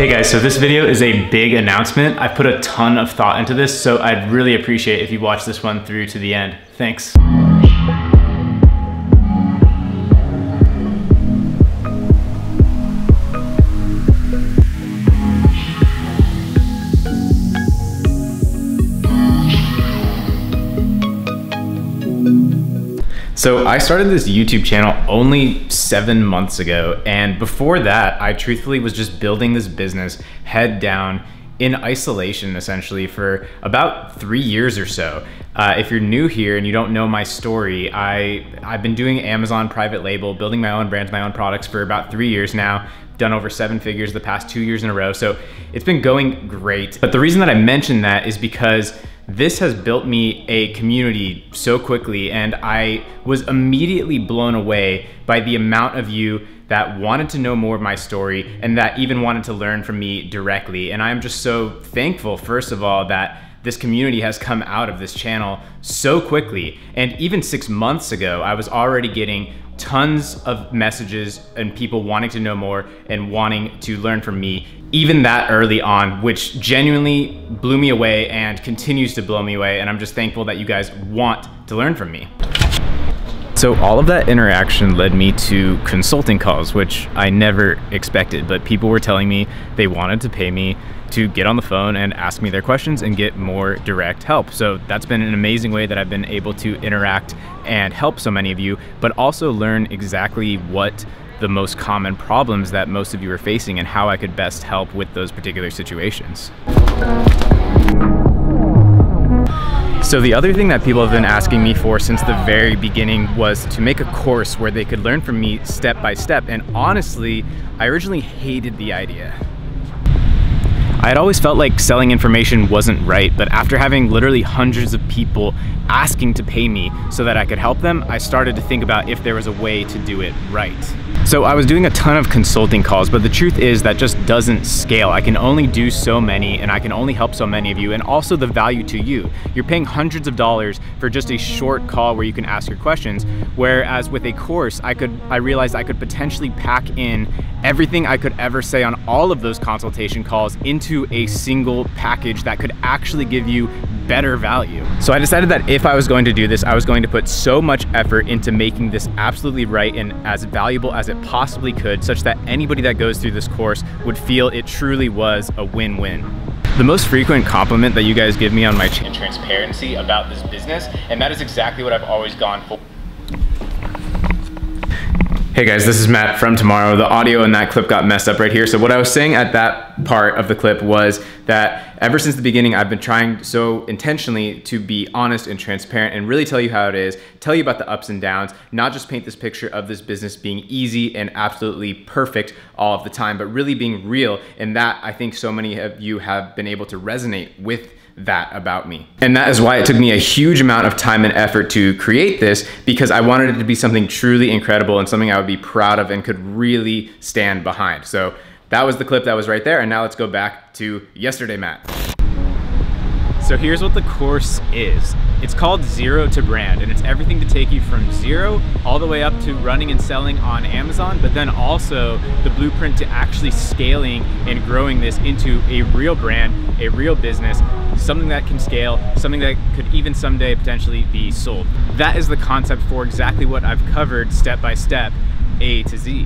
Hey guys, so this video is a big announcement. I put a ton of thought into this, so I'd really appreciate if you watch this one through to the end. Thanks. So I started this YouTube channel only 7 months ago, and before that, I truthfully was just building this business head down in isolation, essentially, for about 3 years or so. If you're new here and you don't know my story, I've been doing Amazon private label, building my own brands, my own products for about 3 years now. Done over 7 figures the past 2 years in a row, so it's been going great. But the reason that I mention that is because this has built me a community so quickly, and I was immediately blown away by the amount of you that wanted to know more of my story and that even wanted to learn from me directly. And I'm just so thankful, first of all, that this community has come out of this channel so quickly. And even 6 months ago, I was already getting tons of messages and people wanting to know more and wanting to learn from me, even that early on, which genuinely blew me away and continues to blow me away. And I'm just thankful that you guys want to learn from me. So all of that interaction led me to consulting calls, which I never expected, but people were telling me they wanted to pay me to get on the phone and ask me their questions and get more direct help. So that's been an amazing way that I've been able to interact and help so many of you, but also learn exactly what the most common problems that most of you are facing and how I could best help with those particular situations. So the other thing that people have been asking me for since the very beginning was to make a course where they could learn from me step by step. And honestly, I originally hated the idea. I had always felt like selling information wasn't right, but after having literally hundreds of people asking to pay me so that I could help them, I started to think about if there was a way to do it right. So I was doing a ton of consulting calls, but the truth is that just doesn't scale. I can only do so many and I can only help so many of you, and also the value to you. You're paying hundreds of dollars for just a short call where you can ask your questions, whereas with a course, I realized I could potentially pack in everything I could ever say on all of those consultation calls into a single package that could actually give you better value. So I decided that if I was going to do this, I was going to put so much effort into making this absolutely right and as valuable as it possibly could, such that anybody that goes through this course would feel it truly was a win-win. The most frequent compliment that you guys give me on my channel is transparency about this business, and that is exactly what I've always gone for. Hey guys, this is Matt from Tomorrow. The audio in that clip got messed up right here. So what I was saying at that part of the clip was that ever since the beginning, I've been trying so intentionally to be honest and transparent and really tell you how it is, tell you about the ups and downs, not just paint this picture of this business being easy and absolutely perfect all of the time, but really being real. And that, I think so many of you have been able to resonate with that about me. And that is why it took me a huge amount of time and effort to create this, because I wanted it to be something truly incredible and something I would be proud of and could really stand behind. So that was the clip that was right there. And now let's go back to yesterday, Matt. So here's what the course is. It's called Zero to Brand, and it's everything to take you from zero all the way up to running and selling on Amazon, but then also the blueprint to actually scaling and growing this into a real brand, a real business, something that can scale, something that could even someday potentially be sold. That is the concept for exactly what I've covered step by step, A to Z.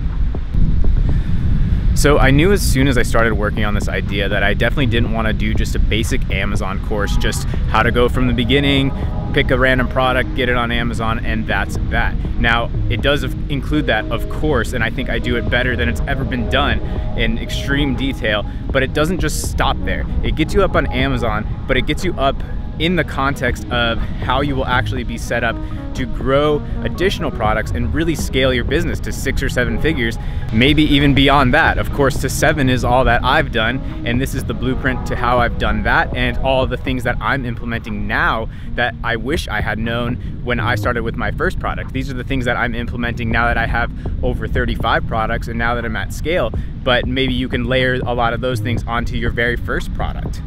So I knew as soon as I started working on this idea that I definitely didn't want to do just a basic Amazon course, just how to go from the beginning, pick a random product, get it on Amazon, and that's that. Now, it does include that, of course, and I think I do it better than it's ever been done in extreme detail, but it doesn't just stop there. It gets you up on Amazon, but it gets you up in the context of how you will actually be set up to grow additional products and really scale your business to 6 or 7 figures, maybe even beyond that. Of course, to 7 is all that I've done, and this is the blueprint to how I've done that and all the things that I'm implementing now that I wish I had known when I started with my first product. These are the things that I'm implementing now that I have over 35 products and now that I'm at scale, but maybe you can layer a lot of those things onto your very first product.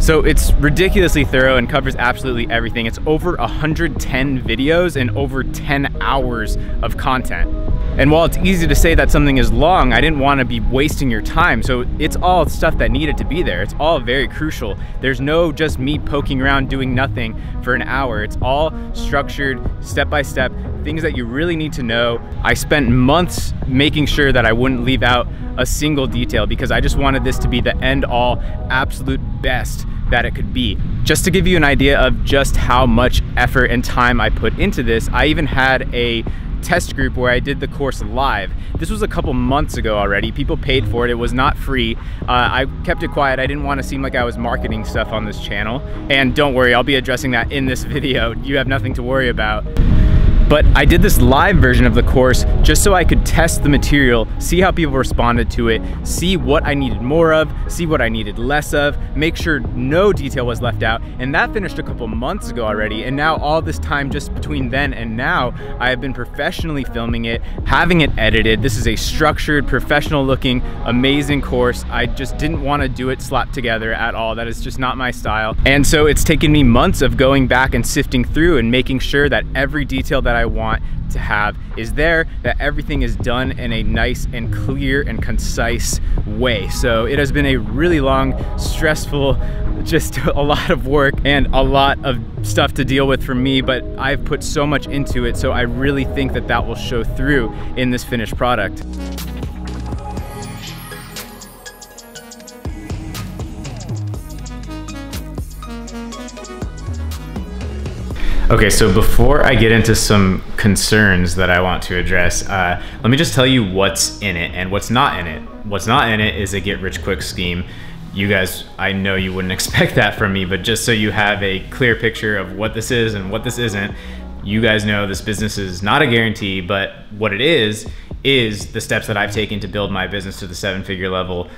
So it's ridiculously thorough and covers absolutely everything. It's over 110 videos and over 10 hours of content. And while it's easy to say that something is long, I didn't want to be wasting your time. So it's all stuff that needed to be there. It's all very crucial. There's no just me poking around doing nothing for an hour. It's all structured, step-by-step, things that you really need to know. I spent months making sure that I wouldn't leave out a single detail because I just wanted this to be the end-all, absolute best that it could be. Just to give you an idea of just how much effort and time I put into this, I even had a test group where I did the course live. This was a couple months ago already. People paid for it. It was not free. I kept it quiet. I didn't want to seem like I was marketing stuff on this channel. And don't worry, I'll be addressing that in this video. You have nothing to worry about. But I did this live version of the course just so I could test the material, see how people responded to it, see what I needed more of, see what I needed less of, make sure no detail was left out. And that finished a couple months ago already. And now all this time just between then and now, I have been professionally filming it, having it edited. This is a structured, professional looking, amazing course. I just didn't want to do it slapped together at all. That is just not my style. And so it's taken me months of going back and sifting through and making sure that every detail that I want to have is there, that everything is done in a nice and clear and concise way. So it has been a really long, stressful, just a lot of work and a lot of stuff to deal with for me, but I've put so much into it, so I really think that that will show through in this finished product. Okay, so before I get into some concerns that I want to address, let me just tell you what's in it and what's not in it. What's not in it is a get-rich-quick scheme. You guys, I know you wouldn't expect that from me, but just so you have a clear picture of what this is and what this isn't, you guys know this business is not a guarantee, but what it is the steps that I've taken to build my business to the seven-figure level,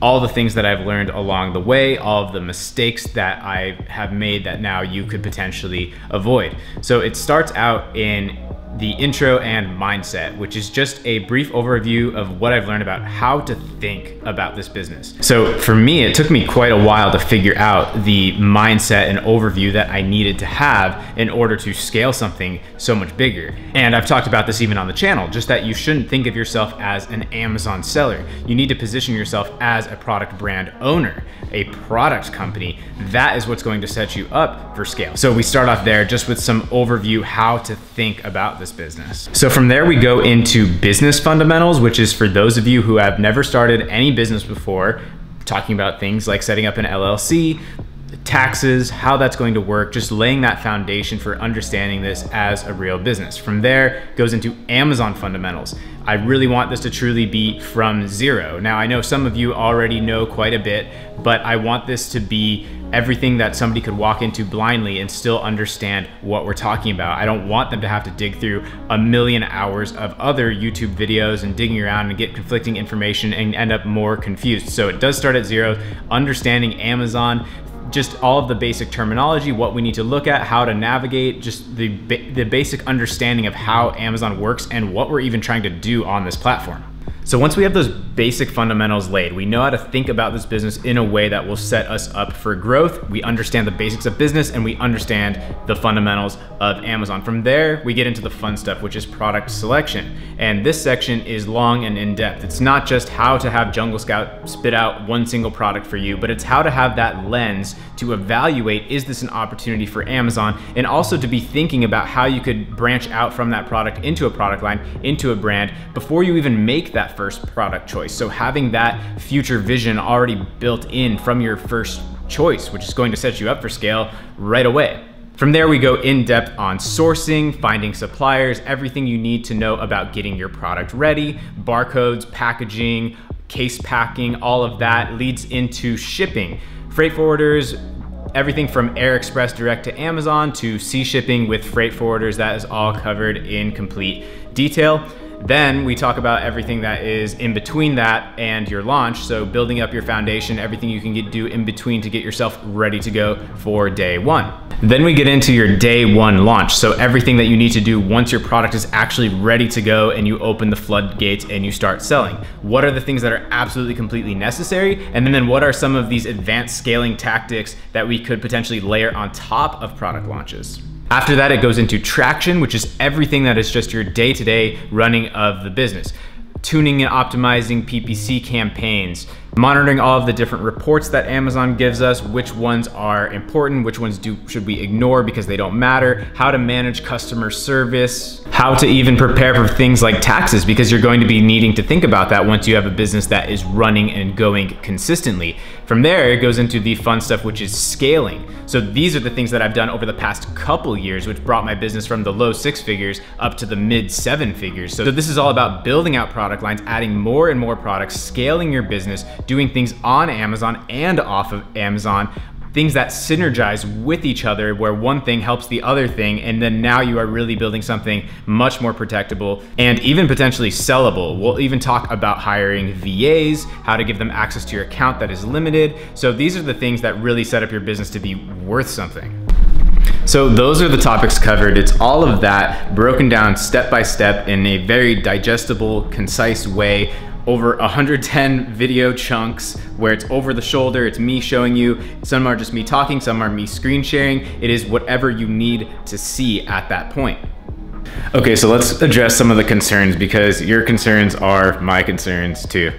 all the things that I've learned along the way, all of the mistakes that I have made that now you could potentially avoid. So it starts out in the intro and mindset, which is just a brief overview of what I've learned about how to think about this business. So for me, it took me quite a while to figure out the mindset and overview that I needed to have in order to scale something so much bigger. And I've talked about this even on the channel, just that you shouldn't think of yourself as an Amazon seller. You need to position yourself as a product brand owner, a product company. That is what's going to set you up for scale. So we start off there just with some overview, how to think about this business. So from there we go into business fundamentals, which is for those of you who have never started any business before, talking about things like setting up an LLC, taxes, how that's going to work, just laying that foundation for understanding this as a real business. From there goes into Amazon fundamentals. I really want this to truly be from zero. Now I know some of you already know quite a bit, but I want this to be everything that somebody could walk into blindly and still understand what we're talking about. I don't want them to have to dig through a million hours of other YouTube videos and digging around and get conflicting information and end up more confused. So it does start at zero, understanding Amazon, just all of the basic terminology, what we need to look at, how to navigate, just the basic understanding of how Amazon works and what we're even trying to do on this platform. So once we have those basic fundamentals laid, we know how to think about this business in a way that will set us up for growth. We understand the basics of business and we understand the fundamentals of Amazon. From there, we get into the fun stuff, which is product selection. And this section is long and in-depth. It's not just how to have Jungle Scout spit out one single product for you, but it's how to have that lens to evaluate, is this an opportunity for Amazon? And also to be thinking about how you could branch out from that product into a product line, into a brand, before you even make that first product choice. So having that future vision already built in from your first choice, which is going to set you up for scale right away. From there, we go in depth on sourcing, finding suppliers, everything you need to know about getting your product ready, barcodes, packaging, case packing, all of that leads into shipping, freight forwarders, everything from Air Express direct to Amazon to sea shipping with freight forwarders. That is all covered in complete detail. Then we talk about everything that is in between that and your launch. So building up your foundation, everything you can do in between to get yourself ready to go for day one. Then we get into your day one launch. So everything that you need to do once your product is actually ready to go and you open the floodgates and you start selling. What are the things that are absolutely completely necessary? And then what are some of these advanced scaling tactics that we could potentially layer on top of product launches? After that, it goes into traction, which is everything that is just your day-to-day running of the business. Tuning and optimizing PPC campaigns, monitoring all of the different reports that Amazon gives us, which ones are important, which ones should we ignore because they don't matter, how to manage customer service, how to even prepare for things like taxes, because you're going to be needing to think about that once you have a business that is running and going consistently. From there, it goes into the fun stuff, which is scaling. So these are the things that I've done over the past couple years, which brought my business from the low six figures up to the mid seven figures. So this is all about building out product lines, adding more and more products, scaling your business, doing things on Amazon and off of Amazon, things that synergize with each other where one thing helps the other thing, and then now you are really building something much more protectable and even potentially sellable. We'll even talk about hiring VAs, how to give them access to your account that is limited. So these are the things that really set up your business to be worth something. So those are the topics covered. It's all of that broken down step by step in a very digestible, concise way. Over 110 video chunks where it's over the shoulder, it's me showing you. Some are just me talking, some are me screen sharing. It is whatever you need to see at that point. Okay, so let's address some of the concerns because your concerns are my concerns too.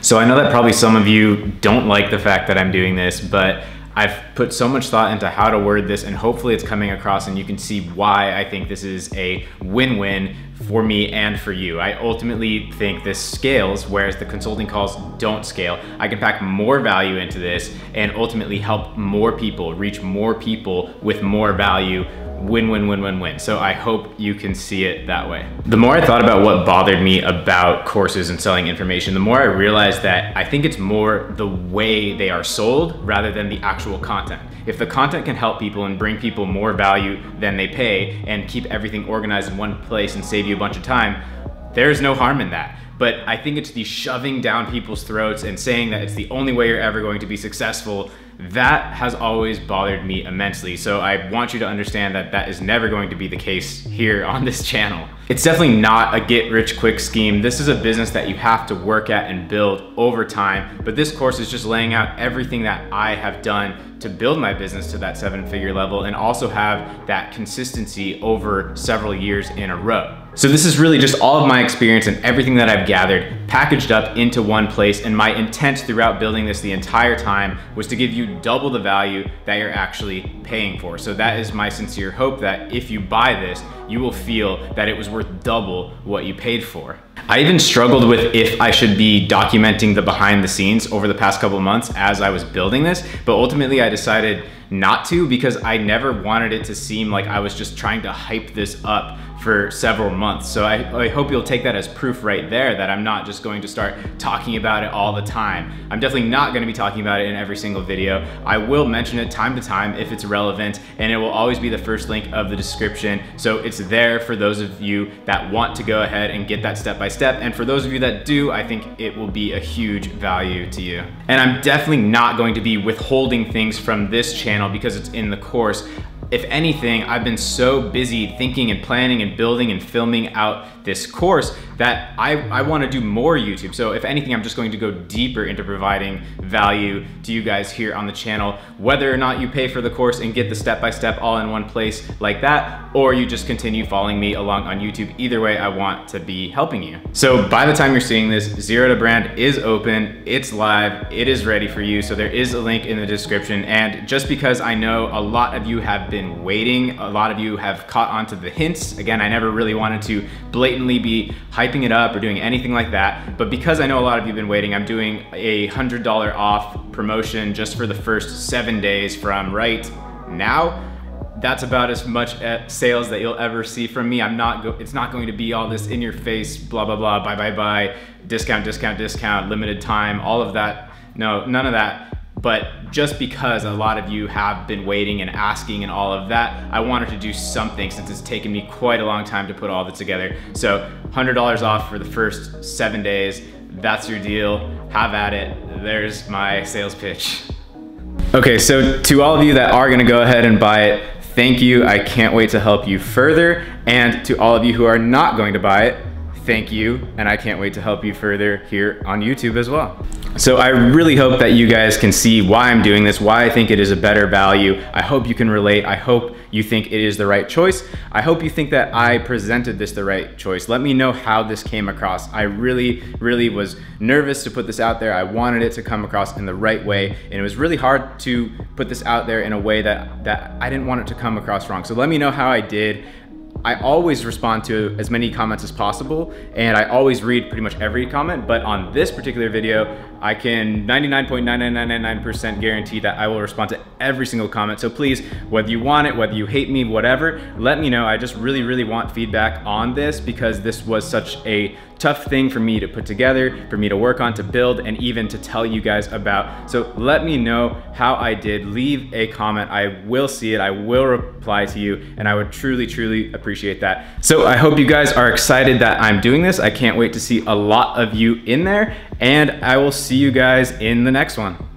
So I know that probably some of you don't like the fact that I'm doing this, but I've put so much thought into how to word this, and hopefully it's coming across and you can see why I think this is a win-win for me and for you. I ultimately think this scales, whereas the consulting calls don't scale. I can pack more value into this and ultimately help more people, reach more people with more value. Win, win, win, win, win. So I hope you can see it that way. The more I thought about what bothered me about courses and selling information, the more I realized that I think it's more the way they are sold rather than the actual content. If the content can help people and bring people more value than they pay and keep everything organized in one place and save you a bunch of time, there's no harm in that. But I think it's the shoving down people's throats and saying that it's the only way you're ever going to be successful. That has always bothered me immensely. So I want you to understand that that is never going to be the case here on this channel. It's definitely not a get rich quick scheme. This is a business that you have to work at and build over time. But this course is just laying out everything that I have done to build my business to that seven-figure level and also have that consistency over several years in a row. So this is really just all of my experience and everything that I've gathered packaged up into one place, and my intent throughout building this the entire time was to give you double the value that you're actually paying for. So that is my sincere hope that if you buy this, you will feel that it was worth double what you paid for. I even struggled with if I should be documenting the behind the scenes over the past couple of months as I was building this, but ultimately I decided not to because I never wanted it to seem like I was just trying to hype this up for several months. So I hope you'll take that as proof right there that I'm not just going to start talking about it all the time. I'm definitely not going to be talking about it in every single video. I will mention it time to time if it's relevant, and it will always be the first link of the description. So it's there for those of you that want to go ahead and get that step by step. And for those of you that do, I think it will be a huge value to you. And I'm definitely not going to be withholding things from this channel because it's in the course. If anything, I've been so busy thinking and planning and building and filming out this course that I want to do more YouTube. So if anything, I'm just going to go deeper into providing value to you guys here on the channel, whether or not you pay for the course and get the step-by-step all in one place like that, or you just continue following me along on YouTube. Either way, I want to be helping you. So by the time you're seeing this, Zero to Brand is open, it's live, it is ready for you. So there is a link in the description. And just because I know a lot of you have been waiting. A lot of you have caught onto the hints. Again, I never really wanted to blatantly be hyping it up or doing anything like that. But because I know a lot of you have been waiting, I'm doing a $100 off promotion just for the first 7 days from right now. That's about as much sales that you'll ever see from me. It's not going to be all this in your face, blah, blah, blah, bye, bye, bye, discount, discount, discount, limited time, all of that. No, none of that. But just because a lot of you have been waiting and asking and all of that, I wanted to do something since it's taken me quite a long time to put all this together. So $100 off for the first 7 days. That's your deal. Have at it. There's my sales pitch. Okay, so to all of you that are gonna go ahead and buy it, thank you. I can't wait to help you further. And to all of you who are not going to buy it, thank you, and I can't wait to help you further here on YouTube as well. So I really hope that you guys can see why I'm doing this, why I think it is a better value. I hope you can relate. I hope you think it is the right choice. I hope you think that I presented this the right choice. Let me know how this came across. I really was nervous to put this out there. I wanted it to come across in the right way, and it was really hard to put this out there in a way that I didn't want it to come across wrong. So let me know how I did. I always respond to as many comments as possible, and I always read pretty much every comment, but on this particular video, I can 99.9999% guarantee that I will respond to every single comment. So please, whether you want it, whether you hate me, whatever, let me know. I just really want feedback on this, because this was such a tough thing for me to put together, for me to work on, to build, and even to tell you guys about. So let me know how I did. Leave a comment. I will see it. I will reply to you, and I would truly appreciate that. So I hope you guys are excited that I'm doing this. I can't wait to see a lot of you in there, and I will see you guys in the next one.